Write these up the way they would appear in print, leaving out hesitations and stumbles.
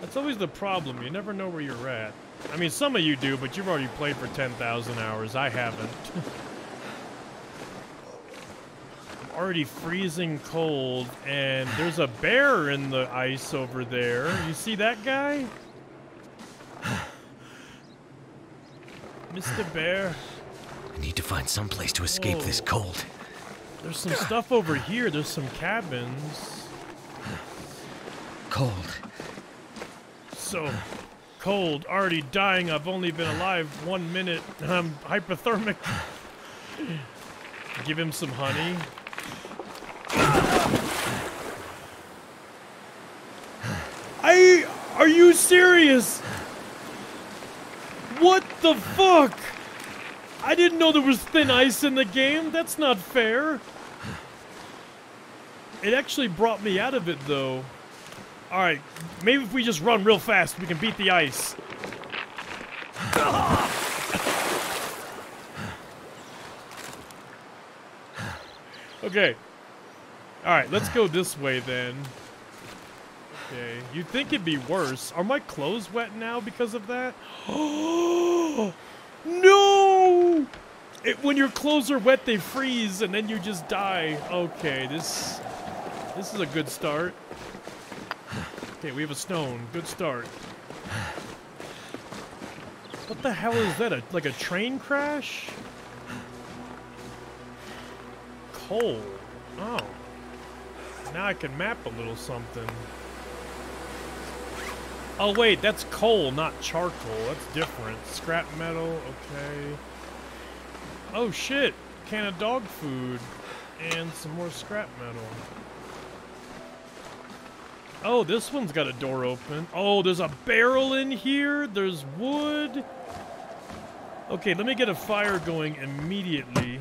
That's always the problem. You never know where you're at. I mean, some of you do, but you've already played for 10,000 hours. I haven't. I'm already freezing cold, and there's a bear in the ice over there. You see that guy? Mr. Bear. I need to find some place to escape this cold. There's some stuff over here. There's some cabins. Cold. So cold, already dying. I've only been alive 1 minute. I'm hypothermic. Give him some honey. Are you serious? What the fuck? I didn't know there was thin ice in the game. That's not fair. It actually brought me out of it, though. Alright, maybe if we just run real fast, we can beat the ice. Okay. Alright, let's go this way, then. Okay, you'd think it'd be worse. Are my clothes wet now because of that? Oh! No! When your clothes are wet, they freeze, and then you just die. Okay, this is a good start. Okay, we have a stone. Good start. What the hell is that? Like a train crash? Coal. Oh. Now I can map a little something. Oh wait, that's coal, not charcoal. That's different. Scrap metal, okay. Oh shit! Can of dog food. And some more scrap metal. Oh, this one's got a door open. Oh, there's a barrel in here. There's wood. Okay, let me get a fire going immediately.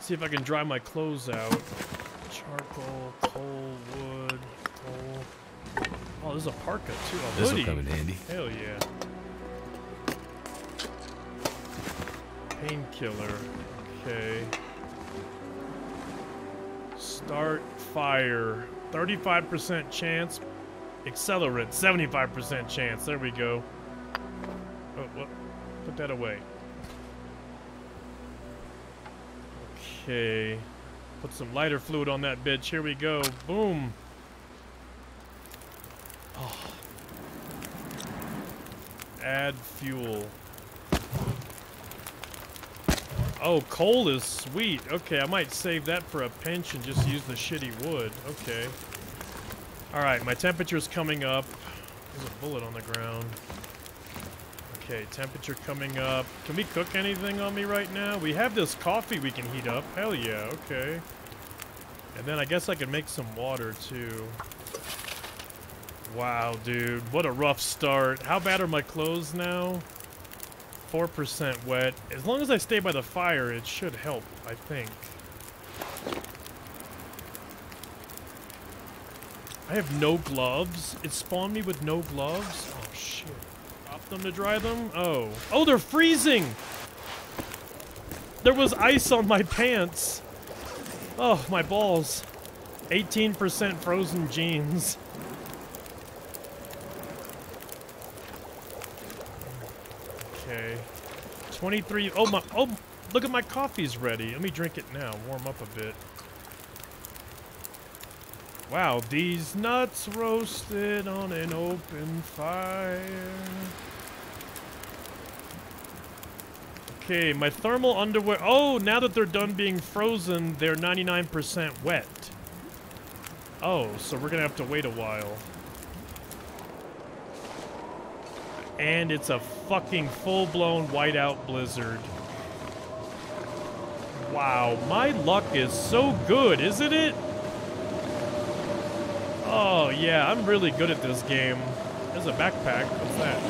See if I can dry my clothes out. Charcoal, coal, wood, coal. Oh, there's a parka too. A hoodie. This'll come in handy. Hell yeah. Painkiller. Okay. Start fire. 35% chance. Accelerant. 75% chance. There we go. Oh, what? Put that away. Okay. Put some lighter fluid on that bitch. Here we go. Boom. Oh. Add fuel. Oh, coal is sweet. Okay, I might save that for a pinch and just use the shitty wood. Okay. Alright, my temperature's coming up. There's a bullet on the ground. Okay, temperature coming up. Can we cook anything on me right now? We have this coffee we can heat up. Hell yeah, okay. And then I guess I can make some water too. Wow, dude, what a rough start. How bad are my clothes now? 4% wet. As long as I stay by the fire, it should help, I think. I have no gloves. It spawned me with no gloves. Oh, shit. Drop them to dry them? Oh. Oh, they're freezing! There was ice on my pants. Oh, my balls. 18% frozen jeans. Okay. 23. Oh my. Oh, look at my coffee's ready. Let me drink it now. Warm up a bit. Wow, these nuts roasted on an open fire. Okay, my thermal underwear. Oh, now that they're done being frozen, they're 99% wet. Oh, so we're gonna have to wait a while. And it's a fucking full-blown whiteout blizzard. Wow, my luck is so good, isn't it? Oh, yeah, I'm really good at this game. There's a backpack. What's that?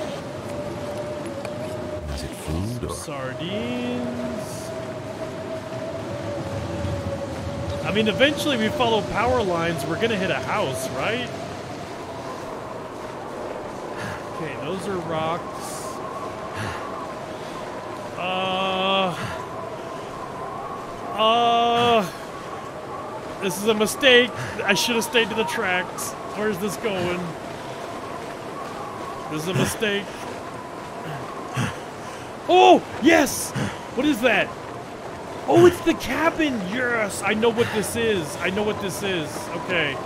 Is it food or... Sardines. I mean, eventually we follow power lines. We're gonna hit a house, right? Okay, those are rocks. This is a mistake. I should have stayed to the tracks. Where's this going? was a mistake. Oh, yes! What is that? Oh, it's the cabin! Yes! I know what this is. I know what this is. Okay.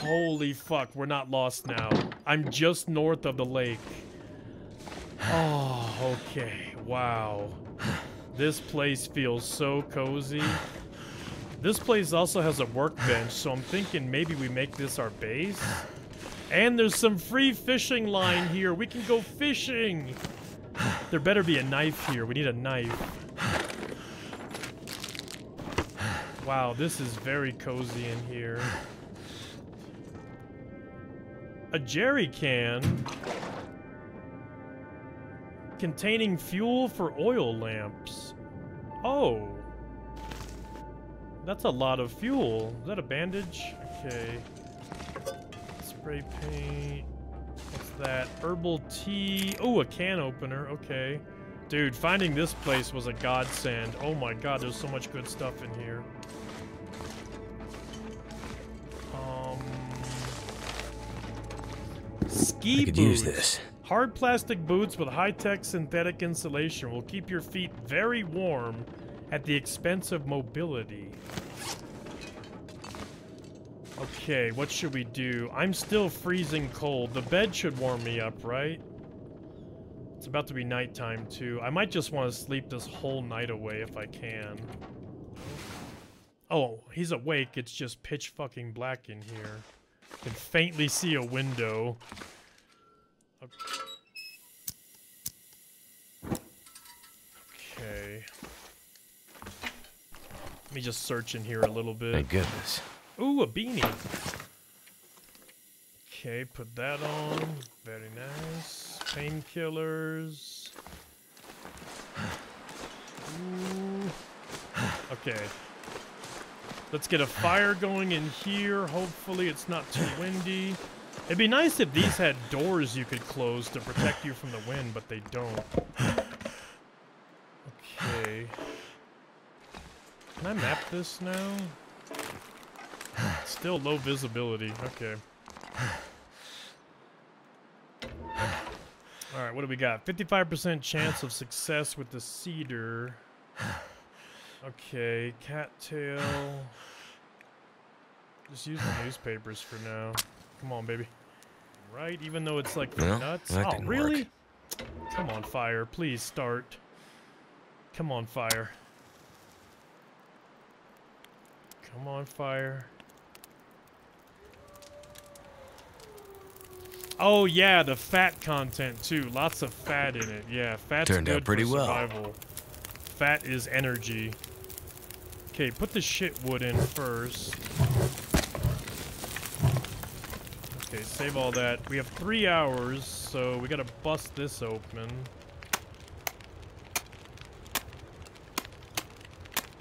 Holy fuck, we're not lost now. I'm just north of the lake. Oh, okay. Wow. This place feels so cozy. This place also has a workbench, so I'm thinking maybe we make this our base. And there's some free fishing line here. We can go fishing. There better be a knife here. We need a knife. Wow, this is very cozy in here. A jerry can containing fuel for oil lamps. Oh. That's a lot of fuel. Is that a bandage? Okay. Spray paint. What's that? Herbal tea. Oh, a can opener. Okay. Dude, finding this place was a godsend. Oh my god, there's so much good stuff in here. Ski boots. I could use this. Hard plastic boots with high-tech synthetic insulation will keep your feet very warm at the expense of mobility. Okay, what should we do? I'm still freezing cold. The bed should warm me up, right? It's about to be nighttime, too. I might just want to sleep this whole night away if I can. Oh, he's awake. It's just pitch fucking black in here. I can faintly see a window. Okay. Let me just search in here a little bit. My goodness. Ooh, a beanie. Okay, put that on. Very nice. Painkillers. Okay. Let's get a fire going in here. Hopefully it's not too windy. It'd be nice if these had doors you could close to protect you from the wind, but they don't. Okay. Can I map this now? Still low visibility. Okay. Alright, what do we got? 55% chance of success with the cedar. Okay, cattail. Just use the newspapers for now. Come on, baby. Right, even though it's like nuts. Oh, really? Work. Come on, fire. Please start. Come on, fire. Come on, fire. Oh, yeah, the fat content, too. Lots of fat in it. Yeah, fat's turned out pretty well. Fat is energy. Okay, put the shit wood in first. Okay, save all that. We have 3 hours, so we gotta bust this open.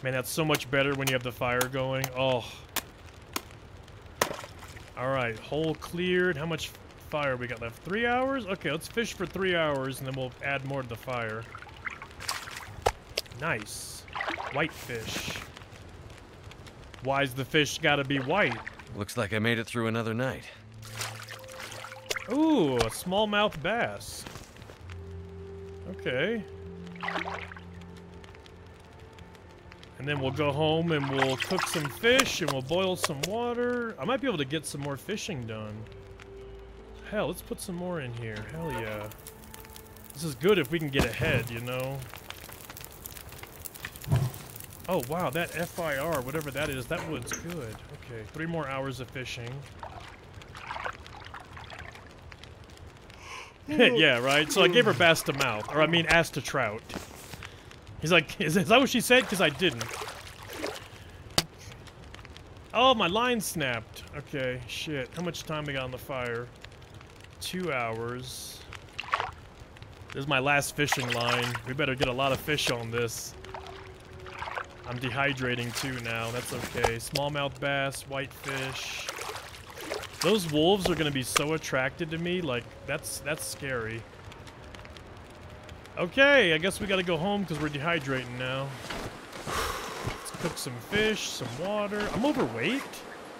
Man, that's so much better when you have the fire going. Oh. Alright, hole cleared. How much fire we got left? 3 hours? Okay, let's fish for 3 hours, and then we'll add more to the fire. Nice. White fish. Why's the fish gotta be white? Looks like I made it through another night. Ooh, a smallmouth bass. Okay. And then we'll go home and we'll cook some fish and we'll boil some water. I might be able to get some more fishing done. Hell, let's put some more in here. Hell yeah. This is good if we can get ahead, you know? Oh, wow, that FIR, whatever that is, that wood's good. Okay, 3 more hours of fishing. Yeah, right? So I gave her bass to mouth. Or, I mean, ass to trout. He's like, is that what she said? Because I didn't. Oh, my line snapped. Okay, shit. How much time we got on the fire? 2 hours. This is my last fishing line. We better get a lot of fish on this. I'm dehydrating, too, now. That's okay. Smallmouth bass, whitefish. Those wolves are gonna be so attracted to me, like, that's scary. Okay, I guess we gotta go home because we're dehydrating now. Let's cook some fish, some water. I'm overweight?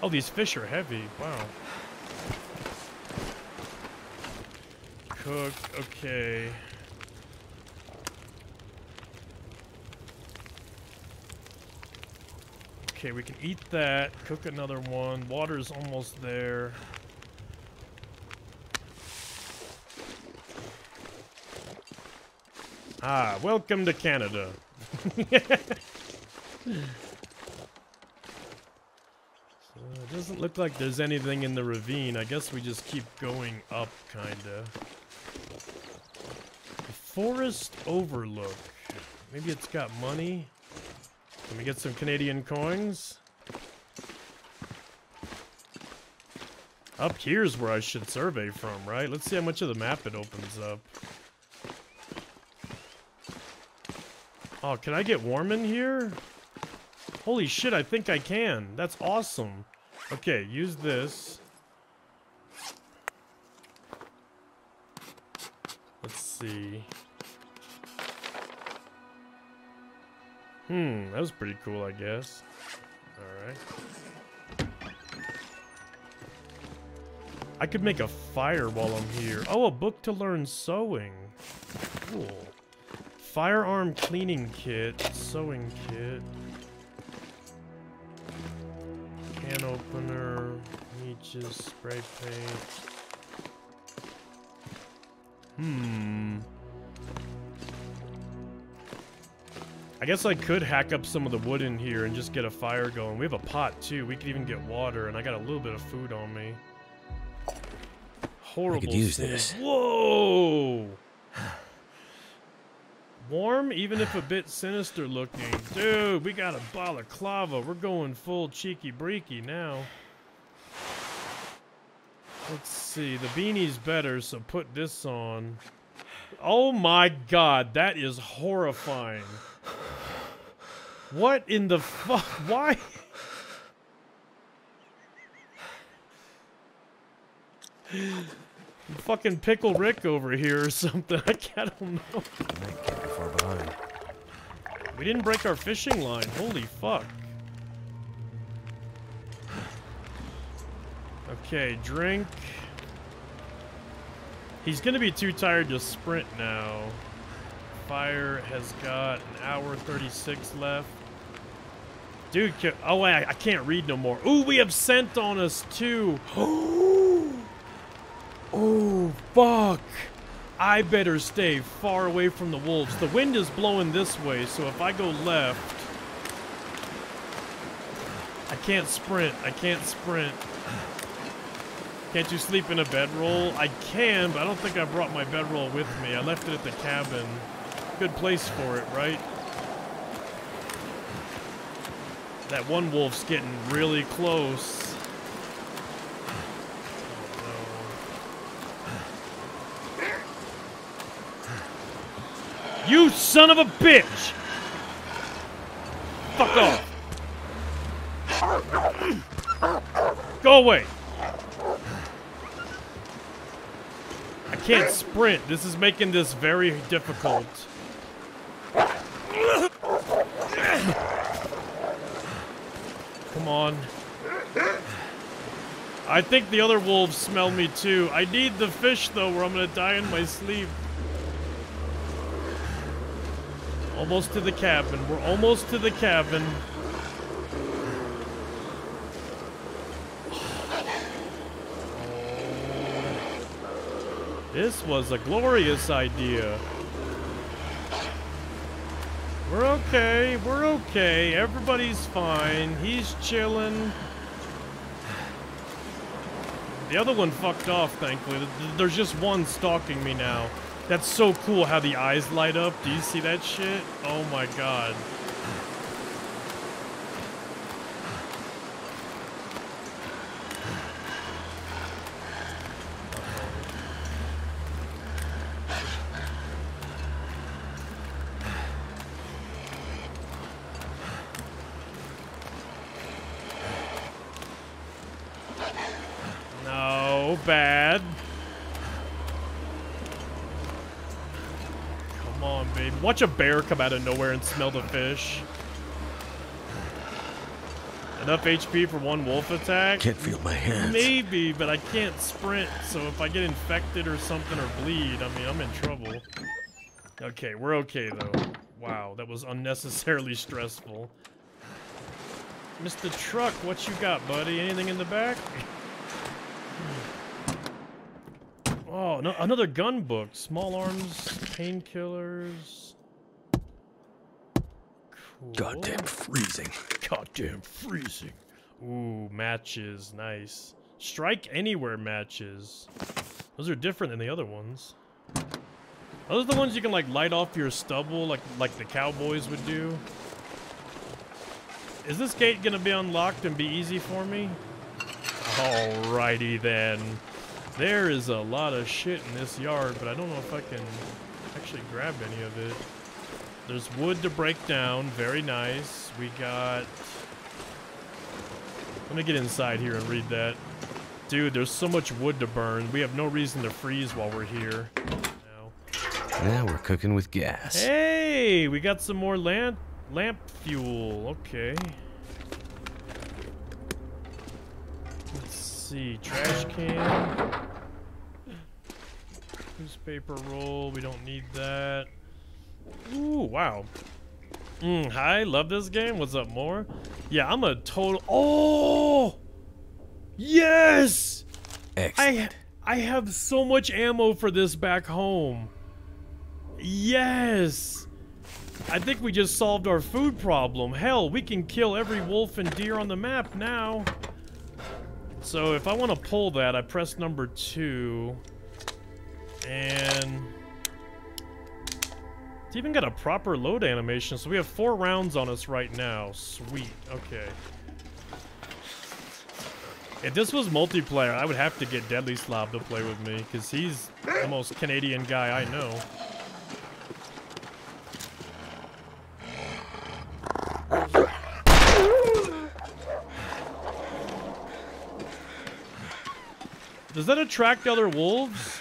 Oh, these fish are heavy. Wow. cook. Okay. Okay, we can eat that. Cook another one. Water's almost there. Ah, welcome to Canada. It doesn't look like there's anything in the ravine. I guess we just keep going up, kinda. The forest overlook. Maybe it's got money. Can we get some Canadian coins? Up here's where I should survey from, right? Let's see how much of the map it opens up. Oh, can I get warm in here? Holy shit, I think I can. That's awesome. Okay, use this. Let's see. Hmm, that was pretty cool, I guess. Alright. I could make a fire while I'm here. Oh, a book to learn sewing. Cool. Firearm cleaning kit, sewing kit, can opener, leeches, spray paint. Hmm. I guess I could hack up some of the wood in here and just get a fire going. We have a pot too. We could even get water, and I got a little bit of food on me. Horrible. I could use this. Whoa. Warm, even if a bit sinister looking. Dude, we got a balaclava. We're going full cheeky breeky now. Let's see. The beanie's better, so put this on. Oh my god, that is horrifying. What in the fuck? Why? Fucking Pickle Rick over here or something. I don't know. We didn't break our fishing line. Holy fuck. Okay, drink. He's gonna be too tired to sprint now. Fire has got an hour 36 left. Dude, oh, I can't read no more. Ooh, we have scent on us too. Oh, fuck. I better stay far away from the wolves. The wind is blowing this way, so if I go left, I can't sprint. I can't sprint. Can't you sleep in a bedroll? I can, but I don't think I brought my bedroll with me. I left it at the cabin. Good place for it, right? That one wolf's getting really close. You son of a bitch! Fuck off! Go away! I can't sprint. This is making this very difficult. Come on. I think the other wolves smell me too. I need the fish though, or I'm gonna die in my sleep. Almost to the cabin. We're almost to the cabin. This was a glorious idea. We're okay. We're okay. Everybody's fine. He's chilling. The other one fucked off, thankfully. There's just one stalking me now. That's so cool how the eyes light up. Do you see that shit? Oh my god. No, bad. Watch a bear come out of nowhere and smell the fish. And Enough HP for one wolf attack? Can't feel my hands. Maybe, but I can't sprint, so if I get infected or something or bleed, I mean, I'm in trouble. Okay, we're okay, though. Wow, that was unnecessarily stressful. Mr. Truck, what you got, buddy? Anything in the back? Oh, no, another gun book. Small arms, painkillers. Cool. Goddamn freezing. Goddamn freezing. Ooh, matches. Nice. Strike anywhere matches. Those are different than the other ones. Are those the ones you can like light off your stubble like the cowboys would do? Is this gate gonna be unlocked and be easy for me? Alrighty then. There is a lot of shit in this yard, but I don't know if I can actually grab any of it. There's wood to break down. Very nice. We got... Let me get inside here and read that. Dude, there's so much wood to burn. We have no reason to freeze while we're here. Now we're cooking with gas. Hey, we got some more lamp fuel. Okay. Let's see. Trash can. Newspaper roll. We don't need that. Ooh, wow. Hi, love this game. What's up, more? Yeah, I'm a total... Oh! Yes! Excellent. I have so much ammo for this back home. Yes! I think we just solved our food problem. Hell, we can kill every wolf and deer on the map now. So if I want to pull that, I press number 2. And... It's even got a proper load animation, so we have 4 rounds on us right now. Sweet. Okay. If this was multiplayer, I would have to get Deadly Slob to play with me, because he's the most Canadian guy I know. Does that attract other wolves?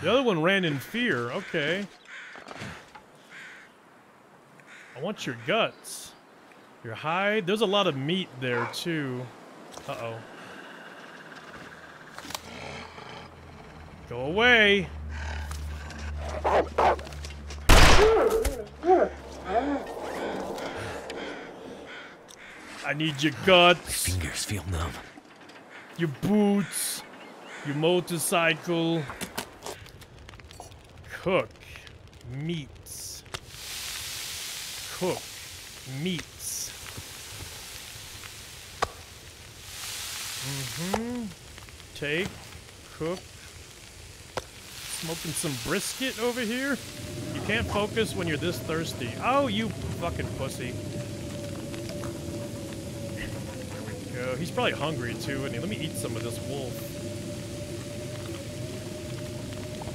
The other one ran in fear. Okay. I want your guts. Your hide. There's a lot of meat there, too. Uh-oh. Go away. I need your guts. My fingers feel numb. Your boots. Your motorcycle. Cook meats. Cook meats. Mm-hmm. Take. Cook. Smoking some brisket over here. You can't focus when you're this thirsty. Oh, you fucking pussy. There we go. He's probably hungry too, isn't he? Let me eat some of this wolf.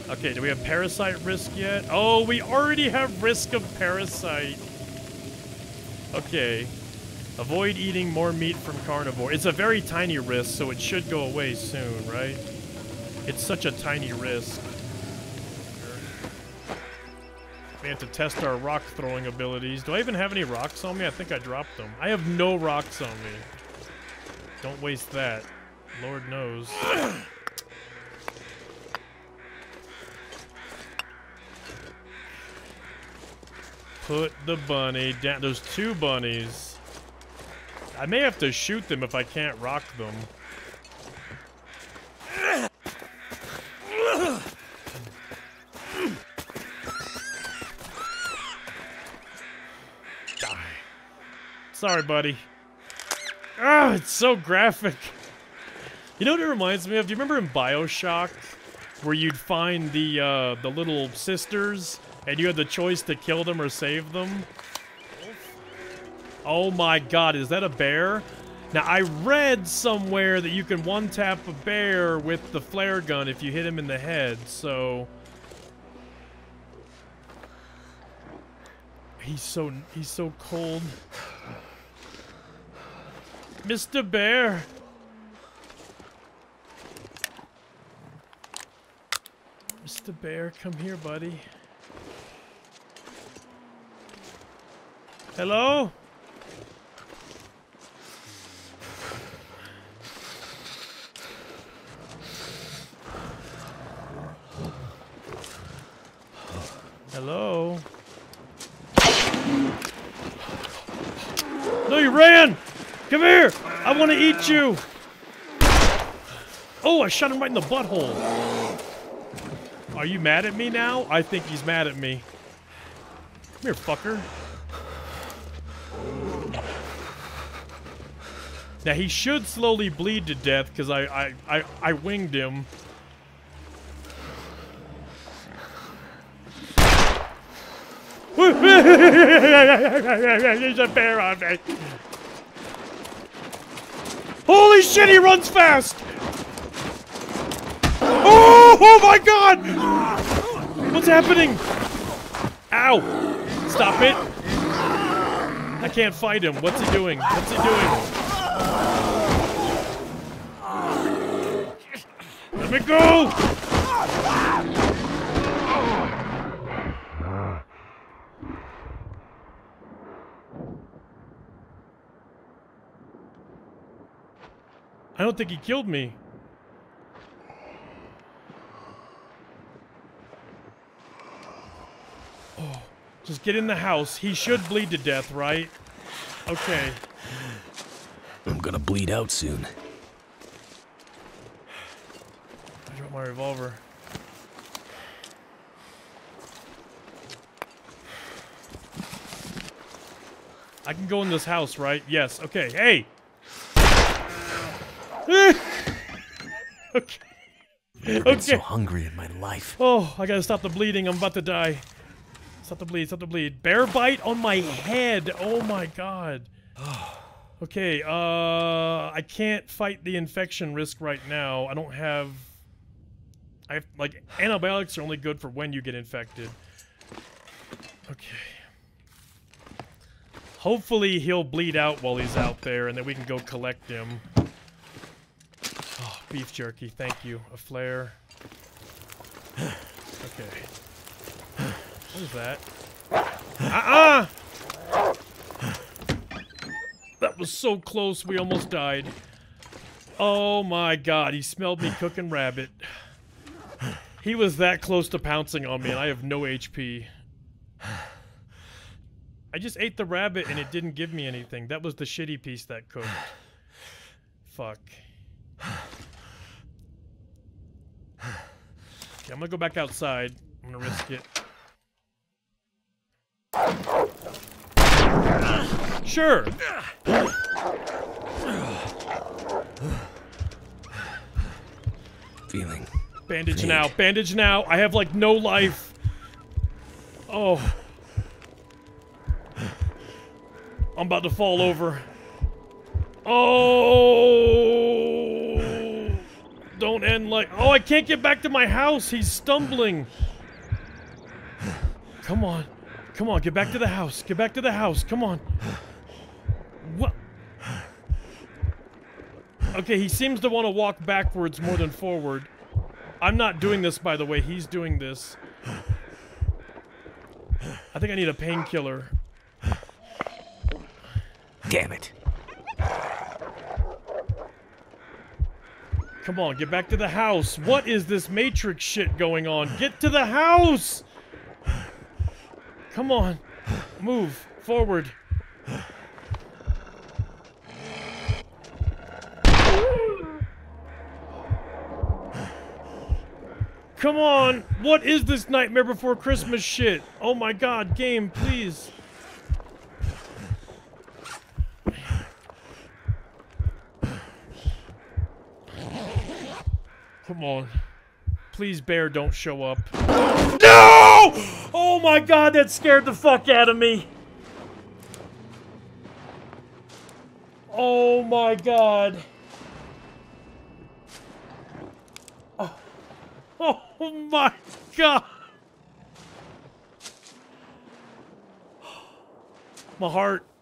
Okay, do we have parasite risk yet? Oh, we already have risk of parasite. Okay. Avoid eating more meat from carnivore. It's a very tiny risk, so it should go away soon, right? It's such a tiny risk. We have to test our rock throwing abilities. Do I even have any rocks on me? I think I dropped them. I have no rocks on me. Don't waste that. Lord knows. Put the bunny down. There's 2 bunnies. I may have to shoot them if I can't rock them. Die. Sorry, buddy. Ah, it's so graphic. You know what it reminds me of? Do you remember in BioShock where you'd find the little sisters? And you had the choice to kill them or save them. Oh my god, is that a bear? Now, I read somewhere that you can one-tap a bear with the flare gun if you hit him in the head, so... He's so cold. Mr. Bear! Mr. Bear, come here, buddy. Hello? Hello? No, you ran! Come here! I want to eat you! Oh, I shot him right in the butthole! Are you mad at me now? I think he's mad at me. Come here, fucker. Now, he should slowly bleed to death because I winged him. There's a bear on me. Holy shit, he runs fast! Oh, oh my god! What's happening? Ow! Stop it! I can't fight him. What's he doing? What's he doing? Let me go! I don't think he killed me. Oh, just get in the house. He should bleed to death, right? Okay. I'm gonna bleed out soon. I dropped my revolver. I can go in this house, right? Yes. Okay. Hey! Okay. I've been so hungry in my life. Oh, I gotta stop the bleeding. I'm about to die. Stop the bleed. Stop the bleed. Bear bite on my head. Oh my god. Okay. I can't fight the infection risk right now. I don't have. I have, like, antibiotics are only good for when you get infected. Okay. Hopefully he'll bleed out while he's out there, and then we can go collect him. Beef jerky, thank you. A flare. Okay. What is that? That was so close, we almost died. Oh my god, he smelled me cooking rabbit. He was that close to pouncing on me, and I have no HP. I just ate the rabbit, and it didn't give me anything. That was the shitty piece that cooked. Fuck. Okay, I'm gonna go back outside. I'm gonna risk it. Sure. Feeling. Bandage pain. Now. Bandage now. I have like no life. Oh. I'm about to fall over. Oh. Don't end like. Oh, I can't get back to my house. He's stumbling. Come on. Come on. Get back to the house. Get back to the house. Come on. What? Okay, he seems to want to walk backwards more than forward. I'm not doing this, by the way. He's doing this. I think I need a painkiller. Damn it. Come on, get back to the house. What is this Matrix shit going on? Get to the house! Come on. Move. Forward. Come on! What is this Nightmare Before Christmas shit? Oh my god, game, please. Come on. Please, bear, don't show up. No! Oh my god, that scared the fuck out of me. Oh my god. Oh my god. My heart.